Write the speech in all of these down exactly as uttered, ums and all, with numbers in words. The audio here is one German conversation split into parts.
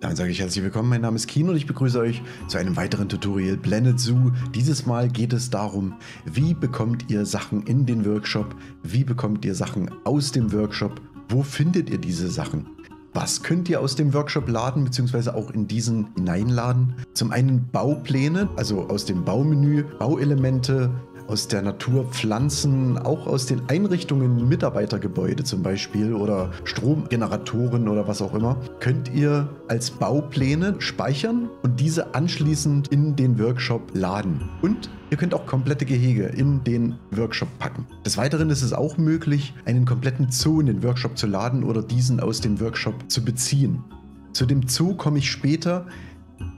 Dann sage ich herzlich willkommen, mein Name ist Keen und ich begrüße euch zu einem weiteren Tutorial Planet Zoo. Dieses Mal geht es darum, wie bekommt ihr Sachen in den Workshop, wie bekommt ihr Sachen aus dem Workshop, wo findet ihr diese Sachen? Was könnt ihr aus dem Workshop laden bzw. auch in diesen hineinladen? Zum einen Baupläne, also aus dem Baumenü, Bauelemente, aus der Natur, Pflanzen, auch aus den Einrichtungen, Mitarbeitergebäude zum Beispiel oder Stromgeneratoren oder was auch immer, könnt ihr als Baupläne speichern und diese anschließend in den Workshop laden. Und ihr könnt auch komplette Gehege in den Workshop packen. Des Weiteren ist es auch möglich, einen kompletten Zoo in den Workshop zu laden oder diesen aus dem Workshop zu beziehen. Zu dem Zoo komme ich später.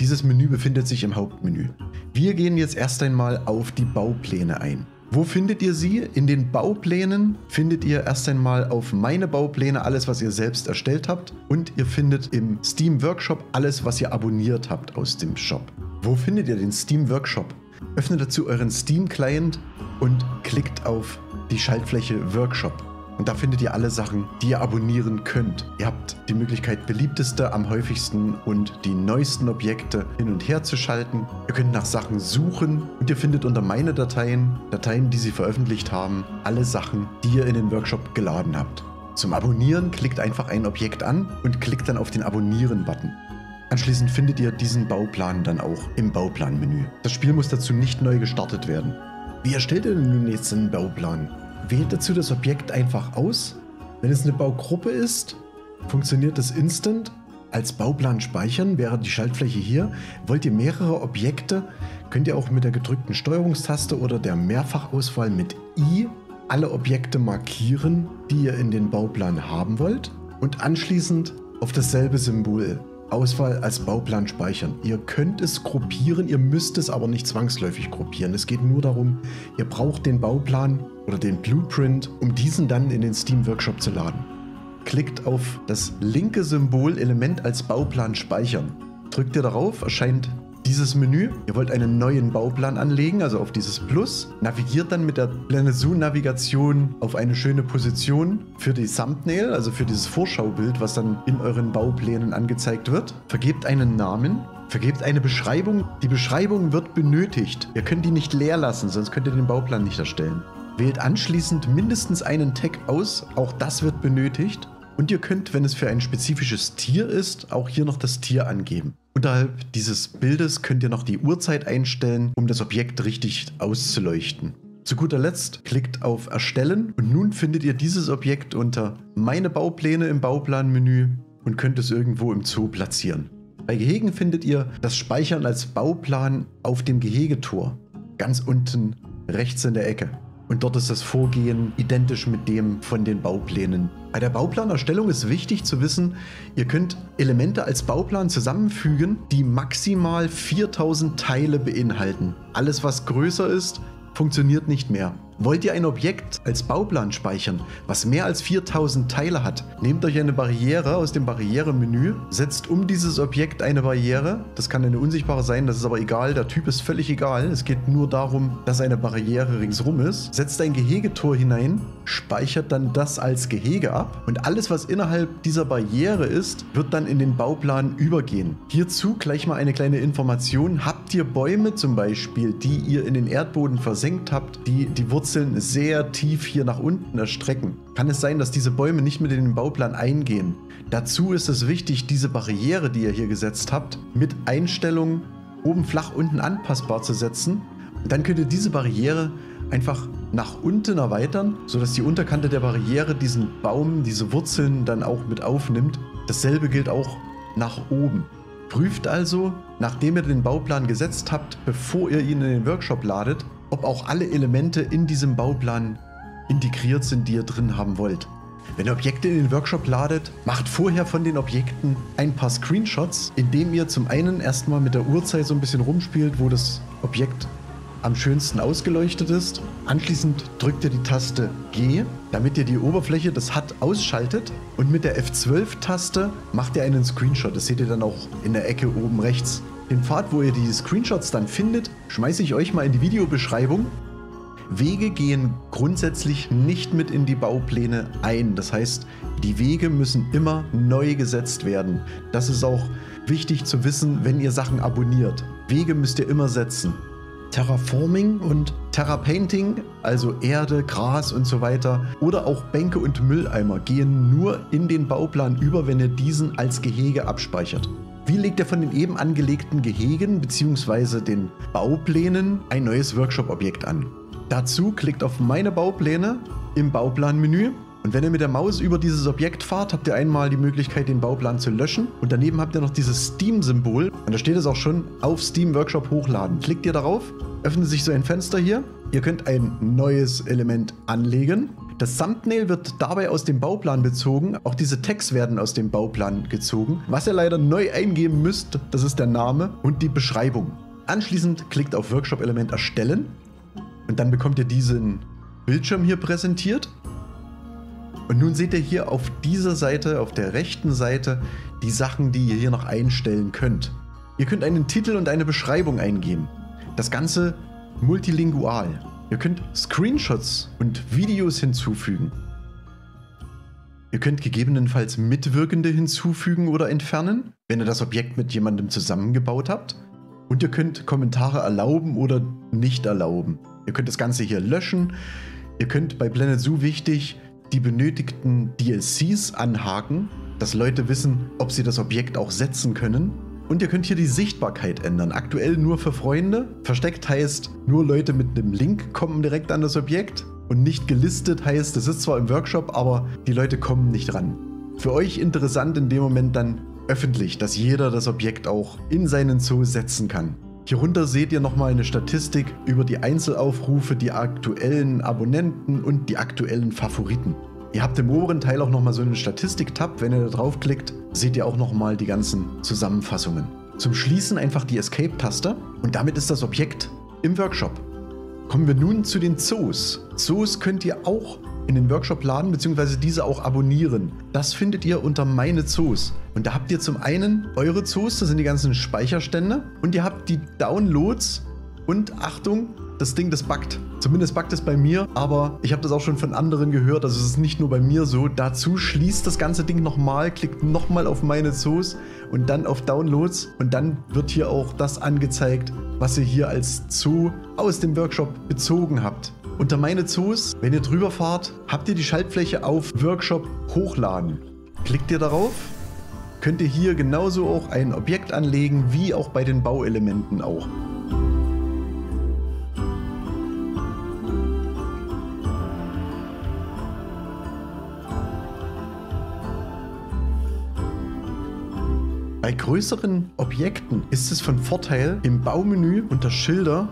Dieses Menü befindet sich im Hauptmenü. Wir gehen jetzt erst einmal auf die Baupläne ein. Wo findet ihr sie? In den Bauplänen findet ihr erst einmal auf meine Baupläne alles, was ihr selbst erstellt habt. Und ihr findet im Steam Workshop alles, was ihr abonniert habt aus dem Shop. Wo findet ihr den Steam Workshop? Öffnet dazu euren Steam Client und klickt auf die Schaltfläche Workshop. Und da findet ihr alle Sachen, die ihr abonnieren könnt. Ihr habt die Möglichkeit, beliebteste, am häufigsten und die neuesten Objekte hin und her zu schalten. Ihr könnt nach Sachen suchen und ihr findet unter meine Dateien, Dateien, die sie veröffentlicht haben, alle Sachen, die ihr in den Workshop geladen habt. Zum Abonnieren klickt einfach ein Objekt an und klickt dann auf den Abonnieren-Button. Anschließend findet ihr diesen Bauplan dann auch im Bauplanmenü. Das Spiel muss dazu nicht neu gestartet werden. Wie erstellt ihr denn demnächst einen Bauplan? Wählt dazu das Objekt einfach aus. Wenn es eine Baugruppe ist, funktioniert das instant. Als Bauplan speichern wäre die Schaltfläche hier. Wollt ihr mehrere Objekte, könnt ihr auch mit der gedrückten Steuerungstaste oder der Mehrfachauswahl mit I alle Objekte markieren, die ihr in den Bauplan haben wollt. Und anschließend auf dasselbe Symbol Auswahl als Bauplan speichern. Ihr könnt es gruppieren, ihr müsst es aber nicht zwangsläufig gruppieren. Es geht nur darum, ihr braucht den Bauplan oder den Blueprint, um diesen dann in den Steam Workshop zu laden. Klickt auf das linke Symbol Element als Bauplan speichern. Drückt ihr darauf, erscheint dieses Menü. Ihr wollt einen neuen Bauplan anlegen, also auf dieses Plus. Navigiert dann mit der Planet Zoo Navigation auf eine schöne Position für die Thumbnail, also für dieses Vorschaubild, was dann in euren Bauplänen angezeigt wird. Vergebt einen Namen. Vergebt eine Beschreibung. Die Beschreibung wird benötigt. Ihr könnt die nicht leer lassen, sonst könnt ihr den Bauplan nicht erstellen. Wählt anschließend mindestens einen Tag aus, auch das wird benötigt. Und ihr könnt, wenn es für ein spezifisches Tier ist, auch hier noch das Tier angeben. Unterhalb dieses Bildes könnt ihr noch die Uhrzeit einstellen, um das Objekt richtig auszuleuchten. Zu guter Letzt klickt auf Erstellen und nun findet ihr dieses Objekt unter Meine Baupläne im Bauplanmenü und könnt es irgendwo im Zoo platzieren. Bei Gehegen findet ihr das Speichern als Bauplan auf dem Gehegetor, ganz unten rechts in der Ecke. Und dort ist das Vorgehen identisch mit dem von den Bauplänen. Bei der Bauplanerstellung ist wichtig zu wissen, ihr könnt Elemente als Bauplan zusammenfügen, die maximal viertausend Teile beinhalten. Alles, was größer ist, funktioniert nicht mehr. Wollt ihr ein Objekt als Bauplan speichern, was mehr als viertausend Teile hat, nehmt euch eine Barriere aus dem Barrieremenü, setzt um dieses Objekt eine Barriere. Das kann eine unsichtbare sein, das ist aber egal, der Typ ist völlig egal. Es geht nur darum, dass eine Barriere ringsrum ist. Setzt ein Gehegetor hinein, speichert dann das als Gehege ab und alles, was innerhalb dieser Barriere ist, wird dann in den Bauplan übergehen. Hierzu gleich mal eine kleine Information. Habt ihr Bäume zum Beispiel, die ihr in den Erdboden versenkt habt, die die Wurzeln sehr tief hier nach unten erstrecken, kann es sein, dass diese Bäume nicht mit in den Bauplan eingehen. Dazu ist es wichtig, diese Barriere, die ihr hier gesetzt habt, mit Einstellungen oben flach, unten anpassbar zu setzen. Und dann könnt ihr diese Barriere einfach nach unten erweitern, sodass die Unterkante der Barriere diesen Baum, diese Wurzeln dann auch mit aufnimmt. Dasselbe gilt auch nach oben. Prüft also, nachdem ihr den Bauplan gesetzt habt, bevor ihr ihn in den Workshop ladet, ob auch alle Elemente in diesem Bauplan integriert sind, die ihr drin haben wollt. Wenn ihr Objekte in den Workshop ladet, macht vorher von den Objekten ein paar Screenshots, indem ihr zum einen erstmal mit der Uhrzeit so ein bisschen rumspielt, wo das Objekt am schönsten ausgeleuchtet ist. Anschließend drückt ihr die Taste G, damit ihr die Oberfläche des H U D ausschaltet. Und mit der F zwölf-Taste macht ihr einen Screenshot. Das seht ihr dann auch in der Ecke oben rechts. Den Pfad, wo ihr die Screenshots dann findet, schmeiße ich euch mal in die Videobeschreibung. Wege gehen grundsätzlich nicht mit in die Baupläne ein. Das heißt, die Wege müssen immer neu gesetzt werden. Das ist auch wichtig zu wissen, wenn ihr Sachen abonniert. Wege müsst ihr immer setzen. Terraforming und Terrapainting, also Erde, Gras und so weiter, oder auch Bänke und Mülleimer gehen nur in den Bauplan über, wenn ihr diesen als Gehege abspeichert. Wie legt ihr von den eben angelegten Gehegen bzw. den Bauplänen ein neues Workshop-Objekt an? Dazu klickt auf Meine Baupläne im Bauplanmenü. Und wenn ihr mit der Maus über dieses Objekt fahrt, habt ihr einmal die Möglichkeit, den Bauplan zu löschen. Und daneben habt ihr noch dieses Steam-Symbol. Und da steht es auch schon, auf Steam Workshop hochladen. Klickt ihr darauf, öffnet sich so ein Fenster hier. Ihr könnt ein neues Element anlegen. Das Thumbnail wird dabei aus dem Bauplan bezogen. Auch diese Tags werden aus dem Bauplan gezogen. Was ihr leider neu eingeben müsst, das ist der Name und die Beschreibung. Anschließend klickt auf Workshop-Element erstellen. Und dann bekommt ihr diesen Bildschirm hier präsentiert. Und nun seht ihr hier auf dieser Seite, auf der rechten Seite, die Sachen, die ihr hier noch einstellen könnt. Ihr könnt einen Titel und eine Beschreibung eingeben. Das Ganze multilingual. Ihr könnt Screenshots und Videos hinzufügen. Ihr könnt gegebenenfalls Mitwirkende hinzufügen oder entfernen, wenn ihr das Objekt mit jemandem zusammengebaut habt. Und ihr könnt Kommentare erlauben oder nicht erlauben. Ihr könnt das Ganze hier löschen. Ihr könnt bei Planet Zoo, wichtig, die benötigten D L Cs anhaken, dass Leute wissen, ob sie das Objekt auch setzen können. Und ihr könnt hier die Sichtbarkeit ändern. Aktuell nur für Freunde. Versteckt heißt, nur Leute mit einem Link kommen direkt an das Objekt. Und nicht gelistet heißt, es ist zwar im Workshop, aber die Leute kommen nicht ran. Für euch interessant in dem Moment dann öffentlich, dass jeder das Objekt auch in seinen Zoo setzen kann. Hierunter seht ihr nochmal eine Statistik über die Einzelaufrufe, die aktuellen Abonnenten und die aktuellen Favoriten. Ihr habt im oberen Teil auch nochmal so einen Statistik-Tab. Wenn ihr da draufklickt, seht ihr auch nochmal die ganzen Zusammenfassungen. Zum Schließen einfach die Escape-Taste und damit ist das Objekt im Workshop. Kommen wir nun zu den Zoos. Zoos könnt ihr auch in den Workshop laden bzw. diese auch abonnieren. Das findet ihr unter Meine Zoos. Und da habt ihr zum einen eure Zoos, das sind die ganzen Speicherstände, und ihr habt die Downloads und Achtung, das Ding, das buggt. Zumindest buggt es bei mir, aber ich habe das auch schon von anderen gehört, also es ist nicht nur bei mir so. Dazu schließt das ganze Ding nochmal, klickt nochmal auf Meine Zoos und dann auf Downloads und dann wird hier auch das angezeigt, was ihr hier als Zoo aus dem Workshop bezogen habt. Unter Meine Zoos, wenn ihr drüber fahrt, habt ihr die Schaltfläche auf Workshop hochladen. Klickt ihr darauf, könnt ihr hier genauso auch ein Objekt anlegen, wie auch bei den Bauelementen auch. Bei größeren Objekten ist es von Vorteil, im Baumenü unter Schilder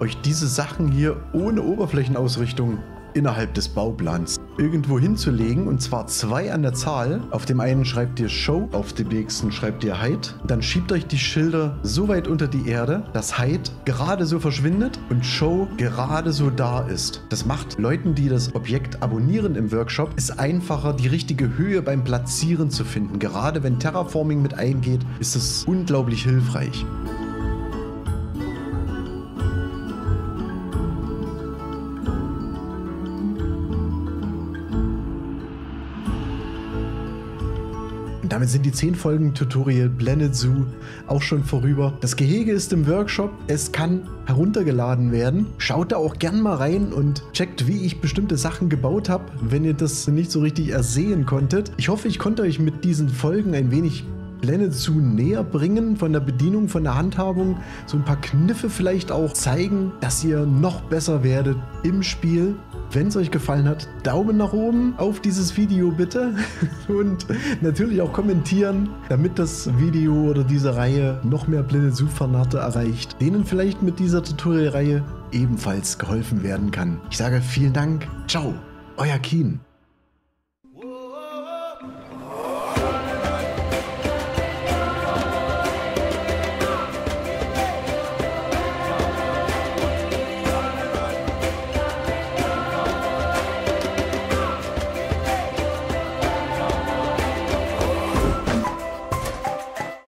euch diese Sachen hier ohne Oberflächenausrichtung innerhalb des Bauplans irgendwo hinzulegen, und zwar zwei an der Zahl. Auf dem einen schreibt ihr Show, auf dem nächsten schreibt ihr Hide. Dann schiebt euch die Schilder so weit unter die Erde, dass Hide gerade so verschwindet und Show gerade so da ist. Das macht Leuten, die das Objekt abonnieren im Workshop, es einfacher, die richtige Höhe beim Platzieren zu finden. Gerade wenn Terraforming mit eingeht, ist es unglaublich hilfreich. Damit sind die zehn Folgen Tutorial Planet Zoo auch schon vorüber. Das Gehege ist im Workshop, es kann heruntergeladen werden. Schaut da auch gern mal rein und checkt, wie ich bestimmte Sachen gebaut habe, wenn ihr das nicht so richtig ersehen konntet. Ich hoffe, ich konnte euch mit diesen Folgen ein wenig Planet Zoo näher bringen, von der Bedienung, von der Handhabung, so ein paar Kniffe vielleicht auch zeigen, dass ihr noch besser werdet im Spiel. Wenn es euch gefallen hat, Daumen nach oben auf dieses Video bitte und natürlich auch kommentieren, damit das Video oder diese Reihe noch mehr Planet Zoo Fanate erreicht, denen vielleicht mit dieser Tutorial-Reihe ebenfalls geholfen werden kann. Ich sage vielen Dank, ciao, euer Keen.